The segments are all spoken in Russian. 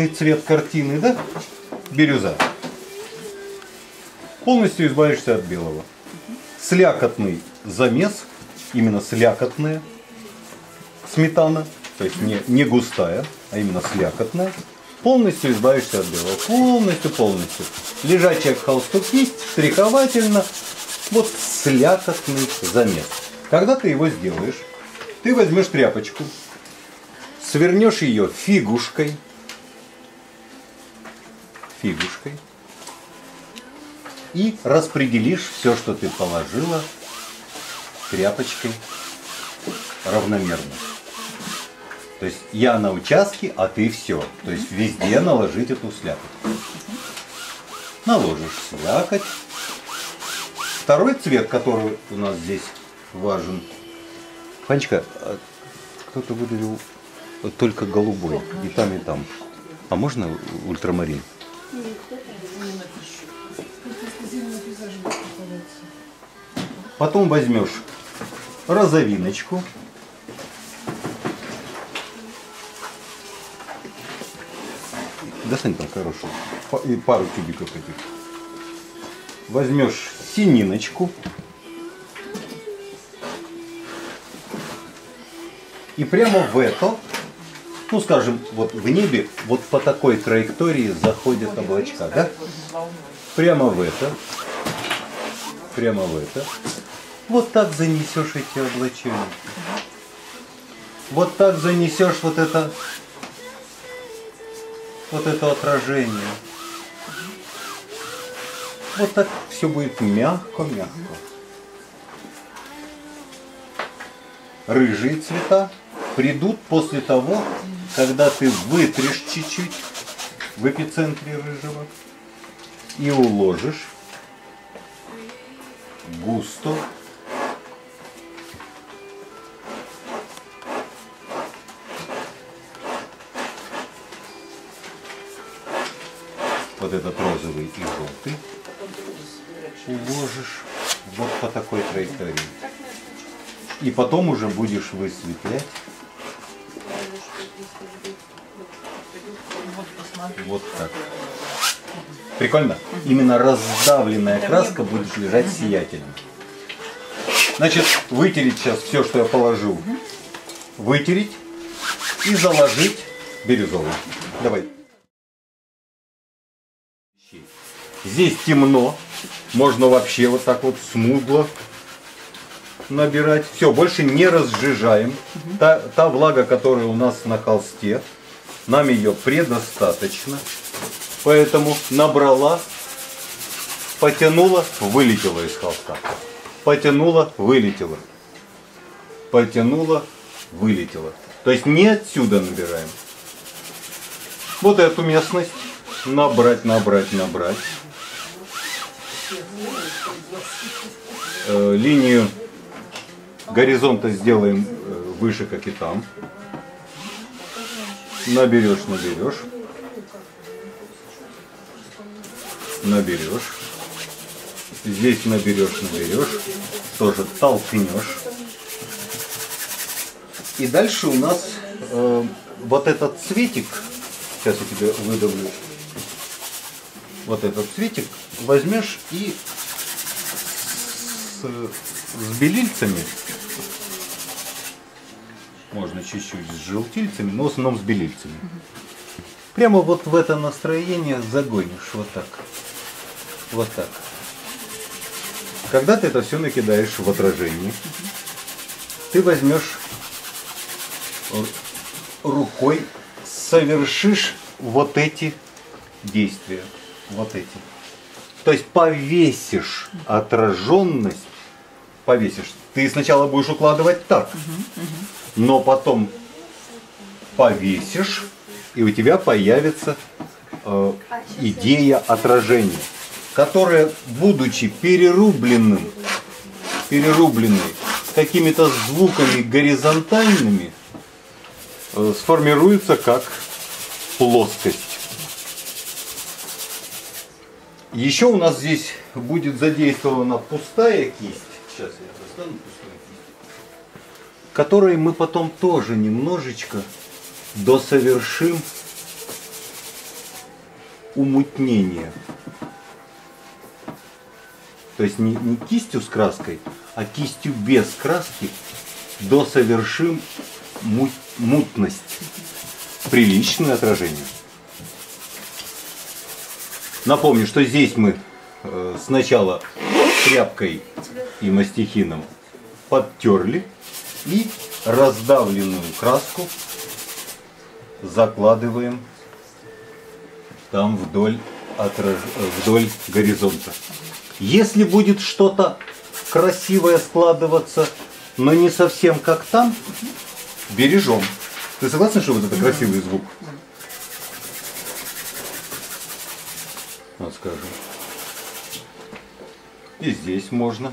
красный цвет картины, да? Бирюза. Полностью избавишься от белого. Слякотный замес, именно слякотная сметана, то есть не густая, а именно слякотная. Полностью избавишься от белого. Полностью. Лежачая холсту кисть, штриховательно. Вот слякотный замес. Когда ты его сделаешь, ты возьмешь тряпочку, свернешь ее фигушкой и распределишь все, что ты положила, тряпочкой равномерно. То есть я на участке, а ты все. То есть везде наложить эту слякоть. Наложишь слякоть. Второй цвет, который у нас здесь важен. Фанечка, кто-то выдавил только голубой. И там, и там. А можно ультрамарин? Потом возьмешь розовиночку. Достань там хорошую. И пару тюбиков этих. Возьмешь сининочку. И прямо в это, ну скажем, вот в небе, вот по такой траектории заходят облачка, да? Прямо в это. Вот так занесешь эти облачения. Вот так занесешь вот это отражение. Вот так все будет мягко-мягко. Рыжие цвета придут после того, когда ты вытрешь чуть-чуть в эпицентре рыжего и уложишь густо. Вот этот розовый и желтый уложишь вот по такой траектории. И потом уже будешь высветлять. Вот так. Прикольно? Именно раздавленная краска будет лежать сиятельно. Значит, вытереть сейчас все, что я положил. Вытереть и заложить бирюзовым. Давай. Здесь темно. Можно вообще вот так вот смугло набирать. Все, больше не разжижаем. Та влага, которая у нас на холсте, нам ее предостаточно. Поэтому набрала, потянула, вылетела из холста. Потянула, вылетела. Потянула, вылетела. То есть не отсюда набираем. Вот эту местность набрать. Линию горизонта сделаем выше, как и там. Наберешь. Здесь наберешь. Тоже толкнешь. И дальше у нас вот этот цветик. Сейчас я тебе выдавлю. Вот этот цветик возьмешь и с белильцами, можно чуть-чуть с желтильцами, но в основном с белильцами. Прямо вот в это настроение загонишь, вот так. Когда ты это все накидаешь в отражение, ты возьмешь рукой, совершишь вот эти действия, То есть повесишь отраженность, Ты сначала будешь укладывать так, но потом повесишь, и у тебя появится идея отражения, которая, будучи перерубленной какими-то звуками горизонтальными, сформируется как плоскость. Еще у нас здесь будет задействована пустая кисть. Сейчас я достану пустую кисть. Которой мы потом тоже немножечко досовершим умутнение. То есть не кистью с краской, а кистью без краски досовершим мутность, приличное отражение. Напомню, что здесь мы сначала тряпкой и мастихином подтерли и раздавленную краску закладываем там вдоль горизонта. Если будет что-то красивое складываться, но не совсем как там, бережем. Ты согласна, что вот это красивый звук? Вот скажем. И здесь можно.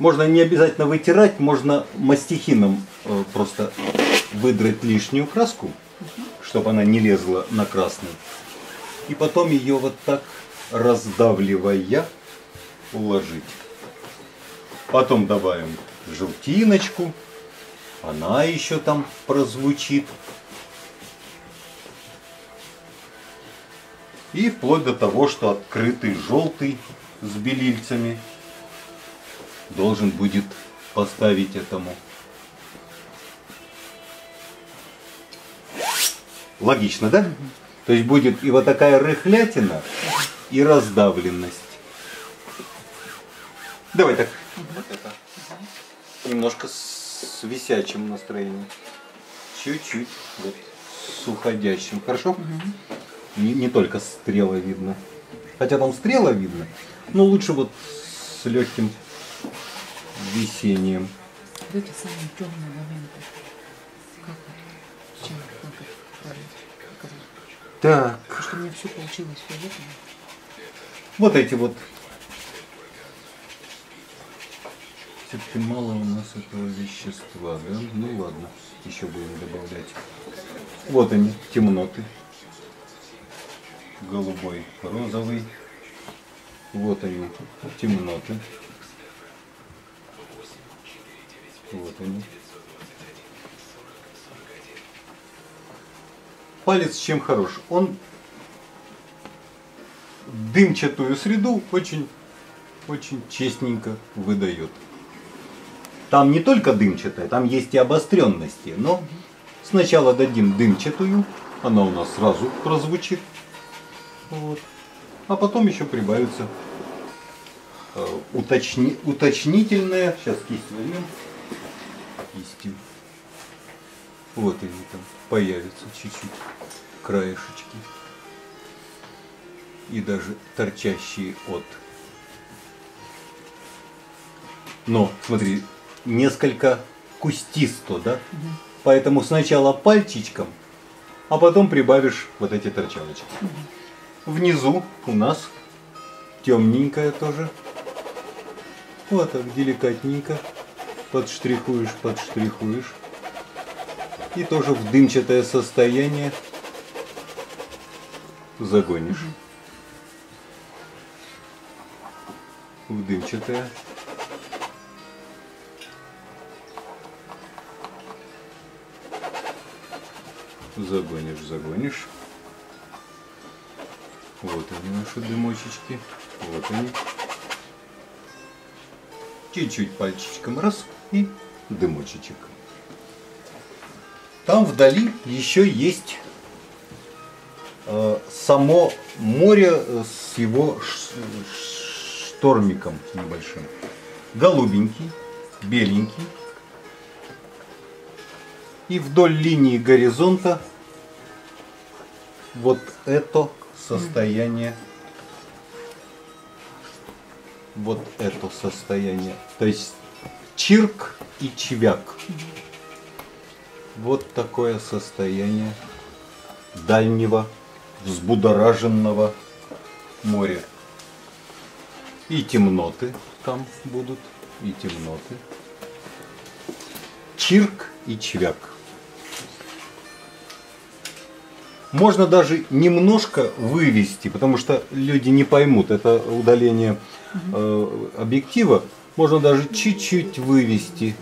Можно не обязательно вытирать, можно мастихином просто выдрать лишнюю краску, чтобы она не лезла на красный. И потом ее вот так, раздавливая, уложить. Потом добавим желтиночку. Она еще там прозвучит. И вплоть до того, что открытый желтый с белильцами должен будет поставить этому. Логично, да? То есть будет и вот такая рыхлятина, и раздавленность. Давай так. Вот это. Немножко с висячим настроением. Чуть-чуть. Вот, с уходящим. Хорошо? Угу. Не только стрела видно. Хотя там стрела видно, но лучше вот с легким висением. Это самый темный момент. Так. Потому что у меня все получилось фиолетовым. Вот эти вот. Все-таки мало у нас этого вещества, да? Ну ладно, еще будем добавлять. Вот они, темноты. Голубой, розовый. Вот они, темноты. Вот они. Палец чем хорош? Он дымчатую среду очень честненько выдает. Там не только дымчатая, там есть и обостренности. Но сначала дадим дымчатую, она у нас сразу прозвучит. Вот. А потом еще прибавится уточнительное. Сейчас кисть возьмем. Кистью. Вот они там появятся чуть-чуть. Краешечки. И даже торчащие от. Но, смотри, несколько кустисто, да? Угу. Поэтому сначала пальчичком, а потом прибавишь вот эти торчалочки. Внизу у нас темненькая тоже. Вот так деликатненько. Подштрихуешь, подштрихуешь. И тоже в дымчатое состояние загонишь. В дымчатое. Загонишь, загонишь. Вот они наши дымочечки. Вот они. Чуть-чуть пальчиком раз и дымочечек. Там вдали еще есть само море с его штормиком небольшим. Голубенький, беленький. И вдоль линии горизонта вот это состояние, вот это состояние, то есть чирк и чвяк. Вот такое состояние дальнего взбудораженного моря. И темноты там будут, и темноты. Чирк и чвяк. Можно даже немножко вывести, потому что люди не поймут, это удаление объектива. Можно даже чуть-чуть вывести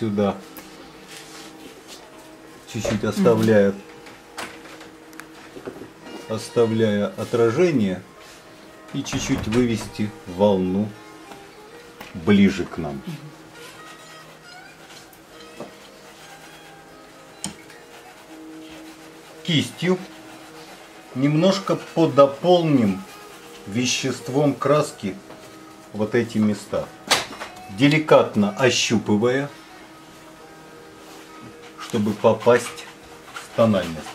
сюда, чуть-чуть оставляя оставляя отражение, и чуть-чуть вывести волну ближе к нам. Кистью немножко подополним веществом краски вот эти места, деликатно ощупывая, чтобы попасть в тональность.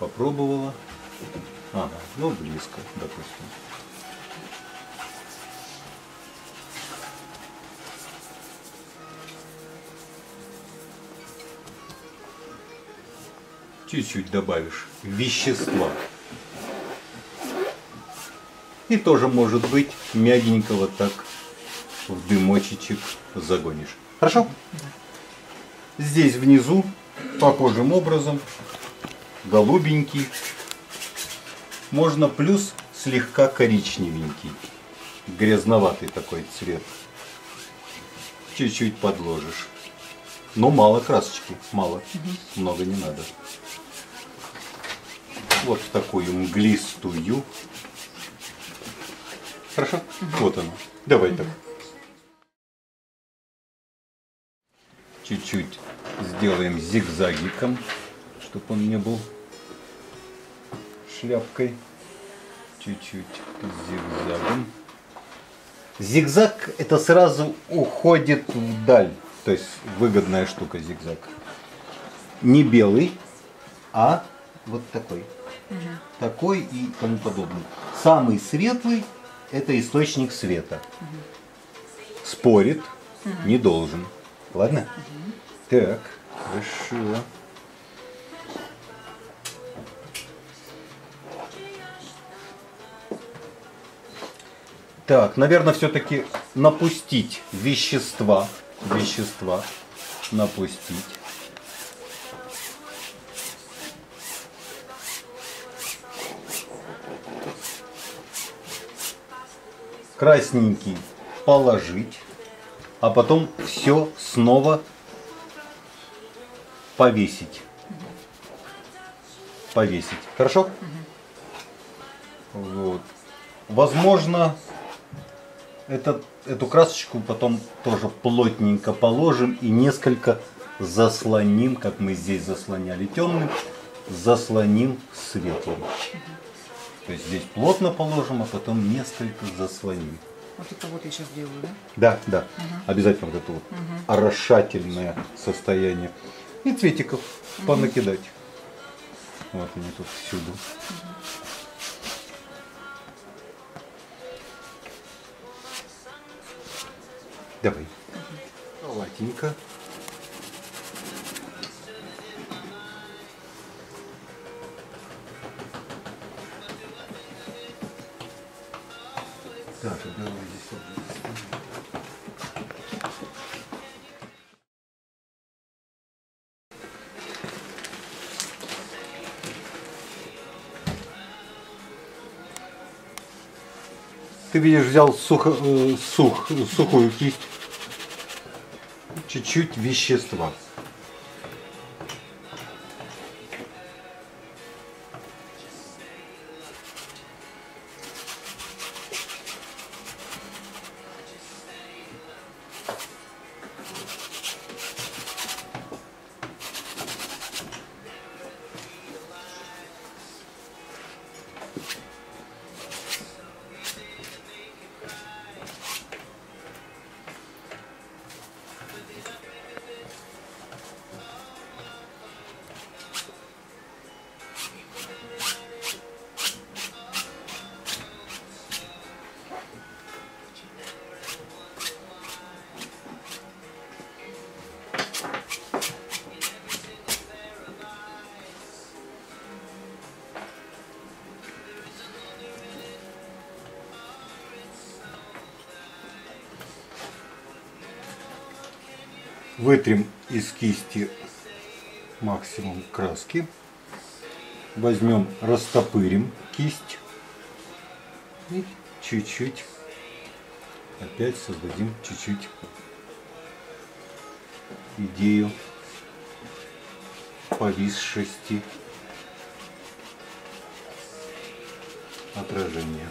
Попробовала. Ага, ну близко, допустим. Чуть-чуть добавишь вещества. И тоже, может быть, мягенького так в дымочечек загонишь. Хорошо? Да. Здесь внизу похожим образом, голубенький. Можно плюс слегка коричневенький, грязноватый такой цвет. Чуть-чуть подложишь. Но мало красочки, мало, много не надо. Вот в такую мглистую. Хорошо? Вот оно. Давай так. Чуть-чуть сделаем зигзагиком, чтобы он не был шляпкой. Чуть-чуть зигзагом. Зигзаг — это сразу уходит вдаль. То есть выгодная штука зигзаг. Не белый, а вот такой. Такой и тому подобное. Самый светлый — это источник света. Спорит не должен. Ладно? Так, хорошо. Так, наверное, все-таки напустить вещества. Вещества напустить. Красненький положить, а потом все снова повесить. Повесить. Хорошо? Вот. Возможно, эту красочку потом тоже плотненько положим и несколько заслоним, как мы здесь заслоняли темным, заслоним светлым. То есть здесь плотно положим, а потом несколько заслоним. Вот это вот я сейчас делаю, да? Да, да. Обязательно вот это вот орошательное состояние. И цветиков понакидать. Вот они тут всюду. Давай. Латенько. Так, давай здесь. Ты видишь, взял сухую кисть. Чуть-чуть вещества. Вытрем из кисти максимум краски. Возьмем, растопырим кисть. И чуть-чуть опять создадим идею повис 6 отражения.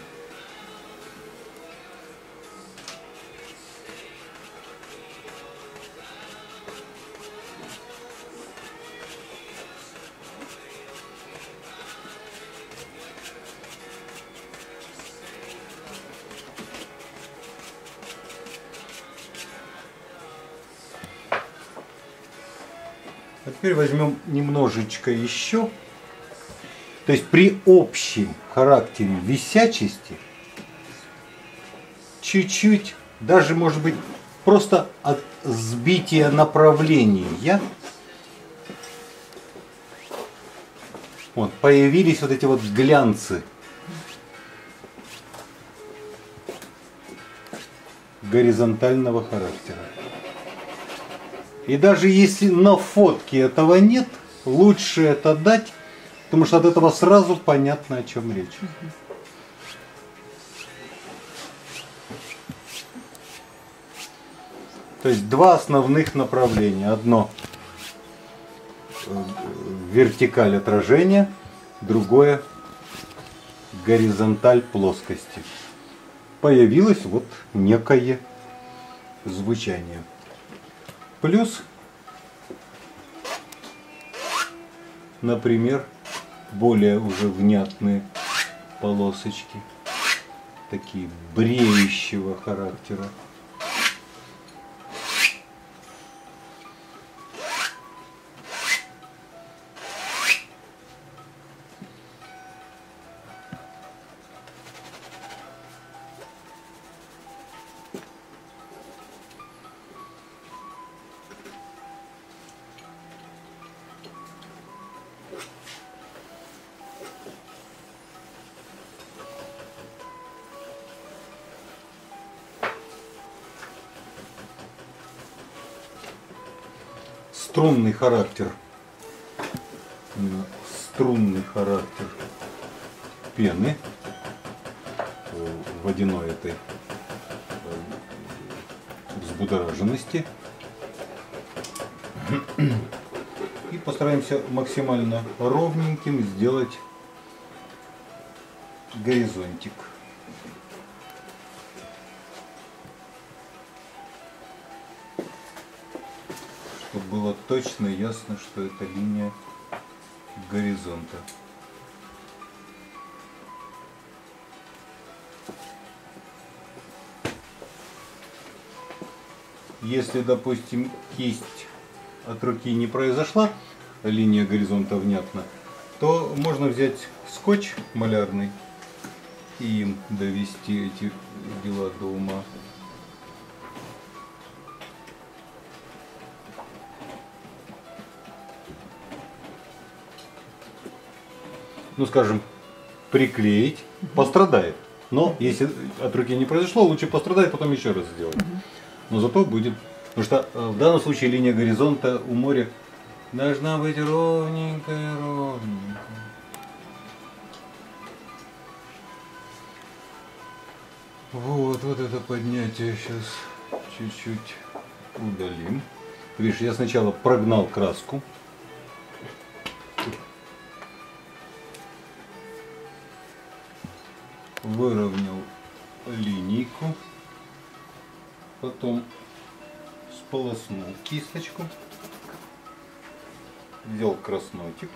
А теперь возьмем немножечко еще. То есть при общем характере висячести чуть-чуть, даже может быть просто от сбития направления, вот, появились вот эти вот глянцы. Горизонтального характера. И даже если на фотке этого нет, лучше это дать, потому что от этого сразу понятно, о чем речь. То есть два основных направления. Одно вертикаль отражения, другое горизонталь плоскости. Появилось вот некое звучание. Плюс, например, более уже внятные полосочки, такие бреющего характера. Струнный характер пены водяной этой взбудораженности, и постараемся максимально ровненьким сделать горизонтик. Было точно ясно, что это линия горизонта. Если, допустим, кисть от руки не произошла, линия горизонта внятна, то можно взять скотч малярный и им довести эти дела до ума. Ну, скажем, приклеить, пострадает. Но если от руки не произошло, лучше пострадает, потом еще раз сделать. Но зато будет... Потому что в данном случае линия горизонта у моря должна быть ровненькая, ровненькая. Вот, вот это поднятие сейчас чуть-чуть удалим. Видишь, я сначала прогнал краску. Выровнял линейку, потом сполоснул кисточку, взял краснотик,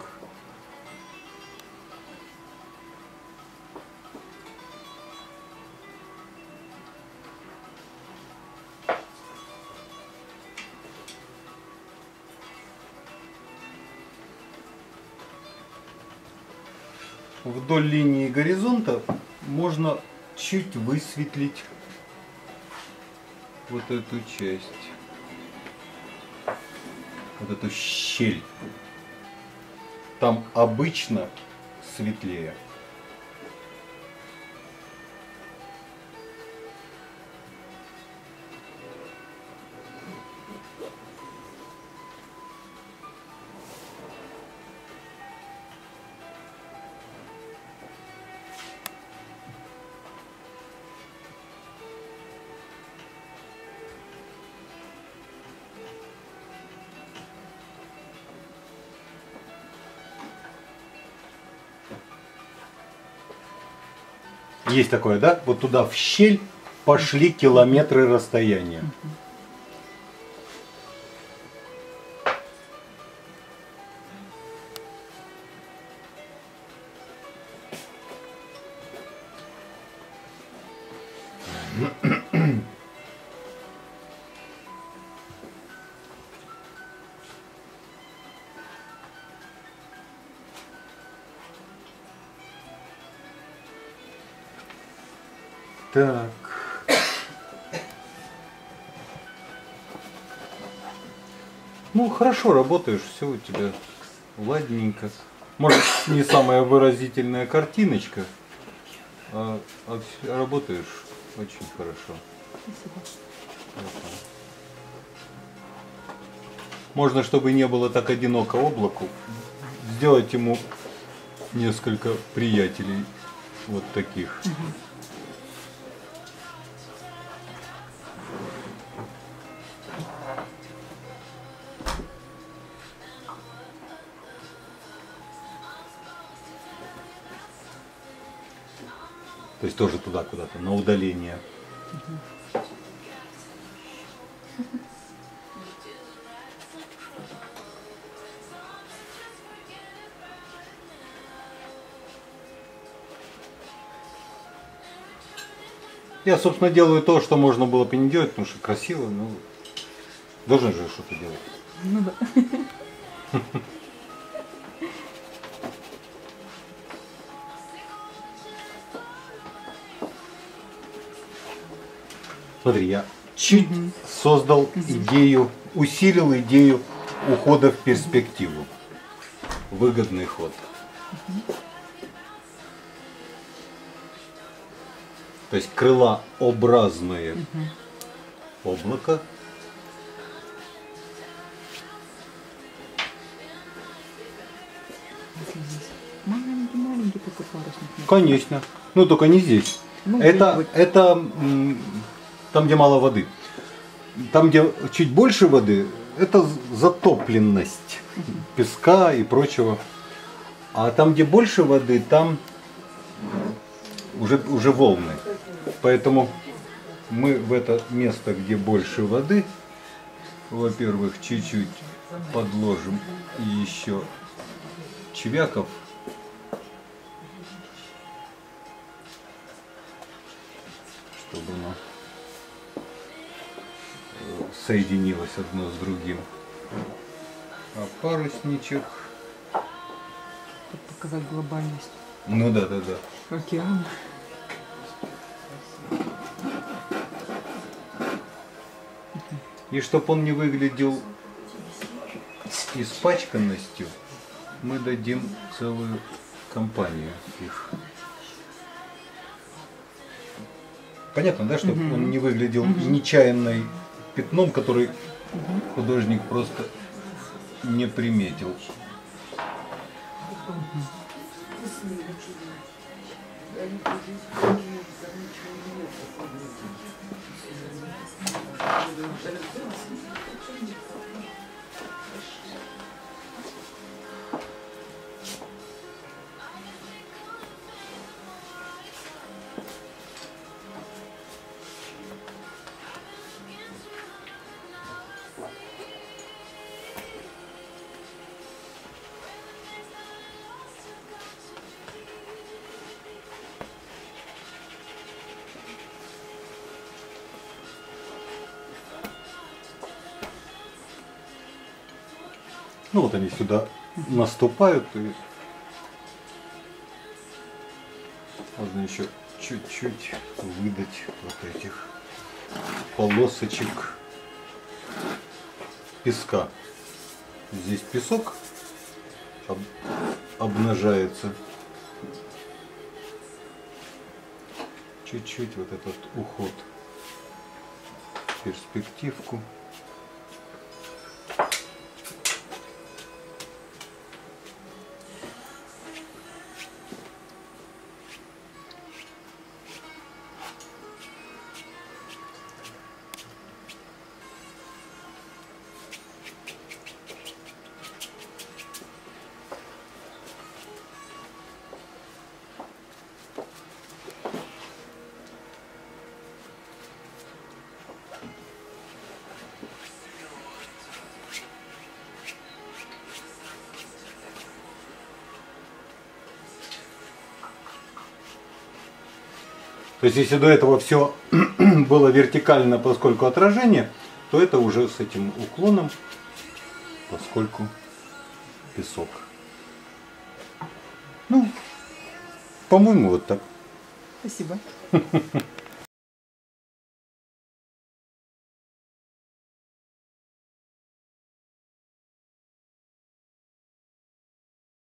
вдоль линии горизонта можно чуть высветлить вот эту часть, вот эту щель. Там обычно светлее. Есть такое, да? Вот туда в щель пошли километры расстояния. Так. Ну, хорошо работаешь, все у тебя ладненько. Может, не самая выразительная картиночка, а работаешь очень хорошо. Спасибо. Можно, чтобы не было так одиноко облаку, сделать ему несколько приятелей вот таких. То есть тоже туда куда-то, на удаление. Я, собственно, делаю то, что можно было бы не делать, потому что красиво, но должен же что-то делать. Ну да. Смотри, я чуть создал идею, усилил идею ухода в перспективу. Выгодный ход. То есть крылообразные облако. Маленький-маленький только парусник. Конечно. Ну только не здесь. Ну, это там, где мало воды. Там, где чуть больше воды, это затопленность песка и прочего. А там, где больше воды, там уже волны. Поэтому мы в это место, где больше воды, во-первых, чуть-чуть подложим еще чвяков. Чтобы оно соединилось одно с другим. А парусничек. Чтобы показать глобальность. Ну да. Океан. И чтобы он не выглядел испачканностью, мы дадим целую компанию их. Понятно, да, чтобы он не выглядел нечаянной пятном, который художник просто не приметил. Ну вот они сюда наступают, и можно еще чуть-чуть выдать вот этих полосочек песка. Здесь песок обнажается. Чуть-чуть вот этот уход в перспективку. То есть если до этого все было вертикально, поскольку отражение, то это уже с этим уклоном, поскольку песок. Ну, по-моему, вот так. Спасибо.